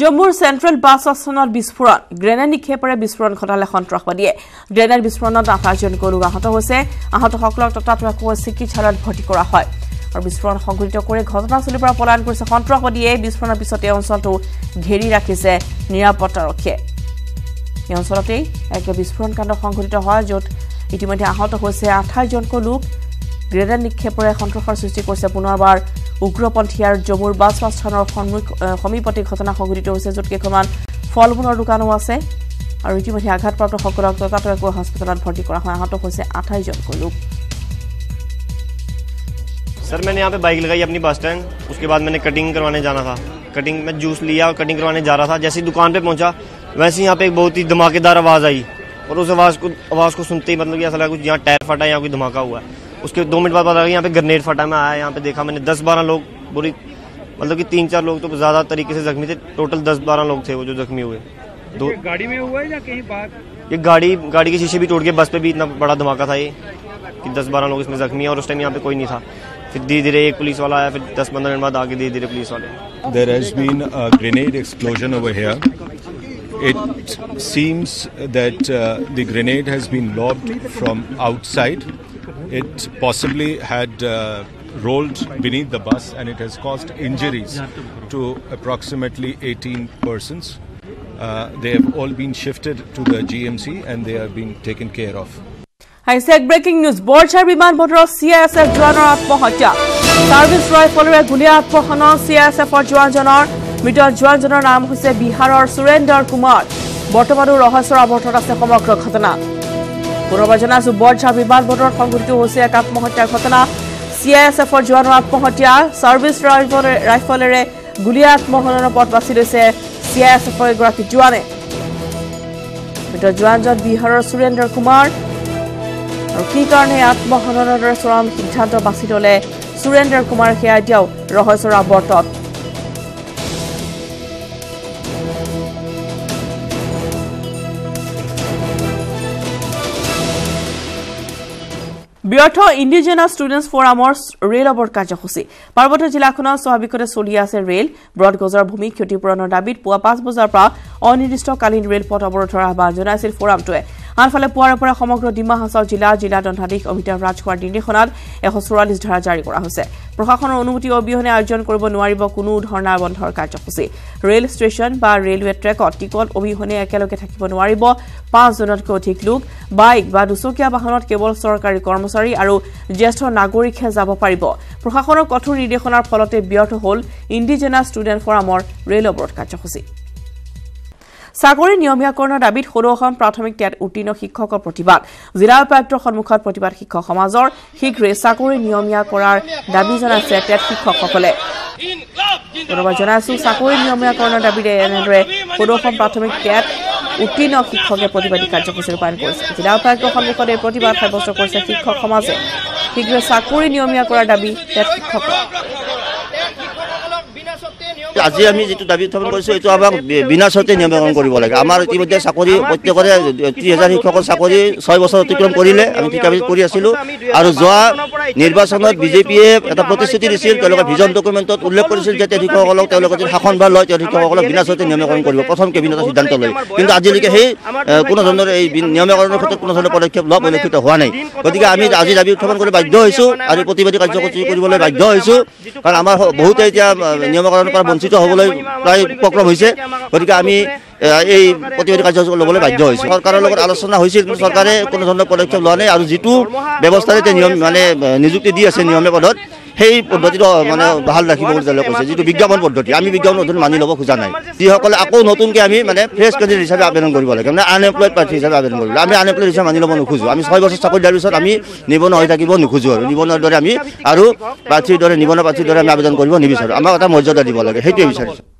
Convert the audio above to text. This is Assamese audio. Jammu Central Bus Astoner Bisphoron, Grenade Kepere Bisphoron Khotale Khontrakhbadiye. Grenade Bisphoronot 8জন লোক আহত হৈছে। আহত সকলক ততাতক চিকিৎসালয়ত ভৰ্তি কৰা হয়। আৰু বিস্ফোৰণ সংঘটিত কৰি ঘটনাস্থলীৰ পৰা পলায়ন কৰিছে খন্ত্ৰাসবাদীয়ে। বিস্ফোৰণৰ পিছতে অঞ্চলটো ঘেৰি ৰাখিছে নিৰাপত্তাৰক্ষীয়ে। এই অঞ্চলতে এক বিস্ফোৰণ কাণ্ড সংঘটিত হয় য'ত ইতিমধ্যে আহত হৈছে 28জন লোক। গ্ৰেনেড নিক্ষেপৰে খন্ত্ৰাসৰ সৃষ্টি কৰিছে পুনৰবাৰ উগ্ৰপন্থীৰ জম্মুৰ বাছ আস্থানৰ সমীপতে ঘটনা সংঘটিত হৈছে য'ত কেইখনমান ফলমূলৰ দোকানো আছে আৰু ইতিমধ্যে আঘাতপ্ৰাপ্ত সকলক ততাতৈয়াকৈ হাস্পতালত ভৰ্তি কৰা হয়। আহত হৈছে 28জন লোক। सर मैंने यहाँ पे बाइक लगाई अपनी बस स्टैंड, उसके बाद मैंने कटिंग करवाने जाना था। कटिंग में जूस लिया और कटिंग करवाने जा रहा था। जैसे ही दुकान पे पहुंचा वैसे ही यहाँ पे एक बहुत ही धमाकेदार आवाज़ आई और उस आवाज़ को सुनते ही मतलब कि ऐसा लगा कुछ यहाँ टायर फटा है, यहाँ कोई धमाका हुआ है। उसके 2 मिनट बाद पता लगा यहाँ पे ग्रेनेड फटा। मैं आया यहाँ पे देखा, मैंने 10-12 लोग बुरी मतलब कि 3-4 लोग तो ज़्यादा तरीके से जख्मी थे। टोटल 10-12 लोग थे वो जो जख्मी हुए। दो गाड़ी में हुआ है या कहीं बाहर? ये गाड़ी के शीशे भी टूट गए, बस पे भी इतना बड़ा धमाका था ये कि 10-12 लोग इसमें जख्मी है और उस टाइम यहाँ पे कोई नहीं था। फिर धीरे धीरे एक पुलिस वाला आया, फिर 10-15 मिनट बाद आगे धीरे धीरे पुलिस वाले। There has been a grenade explosion over here. It seems that the grenade has been lobbed from outside. It possibly had rolled beneath the bus and it has caused injuries to approximately 18 persons. They have all been shifted to the GMC and they are being taken care of. Isaac breaking news. Borchar Biman Bhadra CSF Janar Atmahatya. Service rifle Gulia Atmahanan CSF Jawan Janar. Mitar Jawan Janar naam hoise Bihar Surender Kumar. Bortomanu Rahasra Bortar ase samakra ghatana. Purabajana su Borchar Biman Bhadra sanghorito hoise ek Atmahatya ghatana. CSF Janar Atmahatya. Service rifle re Gulia Atmahanan pot basile se CSF graphic Jawane. Mitar Jawan Janar Bihar Surender Kumar. কি কাৰণে আত্মহননৰ চৰম সিদ্ধান্ত বাছি ললে সুৰেন্দ্ৰ কুমাৰ হেয়া দিও ৰহস্যৰ আৱৰ্তত ব্যৰ্থ ইন্ডিজিনাস ষ্টুডেন্টছ ফৰামৰ ৰেল অৱৰ কাৰ্যসূচী পাৰ্বত্য জিলাখনৰ স্বাভাৱিকতে চলি আছে ৰেল ব্ৰডগজৰ ভূমি ক্ষতিপূৰণৰ দাবীত পুৱা 5 বজাৰ পৰা অনিৰ্দিষ্টকালীন ৰেলপথ অৱৰোধৰ আহ্বান জনাইছিল ফৰামটোৱে। আনফালে পুৱাৰ পৰা সমগ্ৰ ডিমা হাছাও জিলা দণ্ডাধীশ অমিতাভ ৰাজখোৱাৰ নিৰ্দেশনাত 144 ধাৰা জাৰি কৰা হৈছে। প্ৰশাসনৰ অনুমতি অবিহনে আয়োজন কৰিব নোৱাৰিব কোনো ধৰণৰ বন্ধৰ কাৰ্যসূচী। ৰেল ষ্টেচন বা ৰেলৱে ট্ৰেকত টিকট অবিহনে একেলগে থাকিব নোৱাৰিব 5 জনতকৈ অধিক লোক। বাইক বা দুচকীয়া বাহনত কেৱল চৰকাৰী কৰ্মচাৰী আৰু জ্যেষ্ঠ নাগৰিকহে যাব পাৰিব। প্ৰশাসনৰ কঠোৰ নিৰ্দেশনাৰ ফলতে ব্যৰ্থ হ'ল ইণ্ডিজিনাছ ষ্টুডেণ্ট ফৰামৰ ৰেল অৱৰোধ কাৰ্যসূচী। চাকৰি নিয়মীয়াকৰণৰ দাবীত সৰুখন প্ৰাথমিক ত্যাগ উত্তীৰ্ণ শিক্ষকৰ প্ৰতিবাদ জিলা উপায়ুক্তৰ সন্মুখত প্ৰতিবাদ শিক্ষক সমাজৰ শীঘ্ৰে চাকৰি নিয়মীয়া কৰাৰ দাবী জনাইছে ত্যাগ শিক্ষকসকলে। চাকৰি নিয়মীয়াকৰণৰ দাবীৰে এনেদৰে সৰুখন প্ৰাথমিক ত্যাগ উত্তীৰ্ণ শিক্ষকে প্ৰতিবাদী কাৰ্যসূচী ৰূপায়ণ কৰিছে। জিলা উপায়ুক্তৰ সন্মুখত এই প্ৰতিবাদ সাব্যস্ত কৰিছে শিক্ষক সমাজে। শীঘ্ৰে চাকৰি নিয়মীয়া কৰাৰ দাবী ত্যাগ শিক্ষকৰ। আজি আমি যেটো দাবী উত্থাপন কৰিছো এটো আমাক বিনা শৰ্তে নিয়মীকৰণ কৰিব লাগে। আমাৰ ইতিমধ্যে চাকৰি প্ৰত্যেকৰে 30,000 শিক্ষকৰ চাকৰি 6 বছৰ অতিক্ৰম কৰিলে। আমি ঠিকাবি কৰি আছিলো আৰু যোৱা নিৰ্বাচনত বিজেপিয়ে এটা প্ৰতিশ্ৰুতি দিছিল। তেওঁলোকে ভিজন ডকুমেণ্টত উল্লেখ কৰিছিল যে শিক্ষকসকলক তেওঁলোকৰ যি শাসনভাৰ লয় তেওঁলোকক শিক্ষকসকলক বিনা শৰ্তে নিয়মীকৰণ কৰিব প্ৰথম কেবিনেটৰ সিদ্ধান্ত লয়। কিন্তু আজিলৈকে সেই কোনো ধৰণৰ এই নিয়মীকৰণৰ ক্ষেত্ৰত কোনো ধৰণৰ পদক্ষেপ লোৱা পৰিলক্ষিত হোৱা নাই। গতিকে আমি আজি দাবী উত্থাপন কৰি বাধ্য হৈছো আৰু প্ৰতিবাদী কাৰ্যসূচী কৰিবলৈ বাধ্য হৈছো। কাৰণ আমাৰ বহুতে এতিয়া নিয়মীকৰণৰ পৰা বঞ্চিত হ'বলৈ প্ৰায় উপক্ৰম হৈছে। গতিকে আমি এই প্ৰতিবাদী কাৰ্যসূচী ল'বলৈ বাধ্য হৈছো। চৰকাৰৰ লগত আলোচনা হৈছিল কিন্তু চৰকাৰে কোনো ধৰণৰ পদক্ষেপ লোৱা নাই আৰু যিটো ব্যৱস্থাৰে নিয়ম মানে নিযুক্তি দি আছে নিয়মীয়া পদত সেই পদ্ধতিটো মানে ভাল ৰাখিব বুলি তেওঁলোকে কৈছে। যিটো বিজ্ঞাপন পদ্ধতি আমি বিজ্ঞাপন পদ্ধতি মানি ল'ব খোজা নাই। যিসকলে আকৌ নতুনকৈ আমি মানে ফ্ৰেছ কেণ্ডিডেট হিচাপে আবেদন কৰিব লাগে, মানে আনএমপ্লয়ড প্ৰাৰ্থী হিচাপে আবেদন কৰিব লাগে। আমি আনএমপ্লয়ড হিচাপে মানি ল'ব নোখোজোঁ। আমি 6 বছৰ চাকৰি দিয়াৰ পিছত আমি নিবনুৱা হৈ থাকিব নোখোজোঁ আৰু নিবনুৱাৰ দৰে আমি আৰু প্ৰাৰ্থীৰ দৰে নিবনুৱা প্ৰাৰ্থীৰ দৰে আমি আবেদন কৰিব নিবিচাৰোঁ। আমাক এটা মৰ্যাদা দিব লাগে, সেইটোৱে বিচাৰিছোঁ।